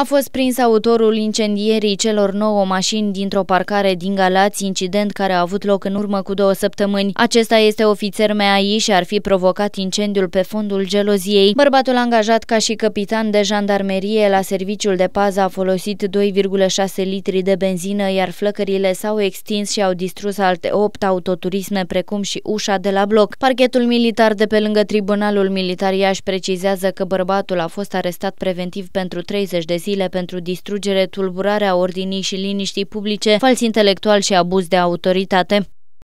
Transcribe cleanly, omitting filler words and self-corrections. A fost prins autorul incendierii celor 9 mașini dintr-o parcare din Galați, incident care a avut loc în urmă cu 2 săptămâni. Acesta este ofițer MAI și ar fi provocat incendiul pe fondul geloziei. Bărbatul, angajat ca și căpitan de jandarmerie la serviciul de pază, a folosit 2,6 litri de benzină, iar flăcările s-au extins și au distrus alte 8 autoturisme, precum și ușa de la bloc. Parchetul militar de pe lângă Tribunalul Militar Iași precizează că bărbatul a fost arestat preventiv pentru 30 de zile pentru distrugere, tulburarea ordinii și liniștii publice, fals intelectual și abuz de autoritate.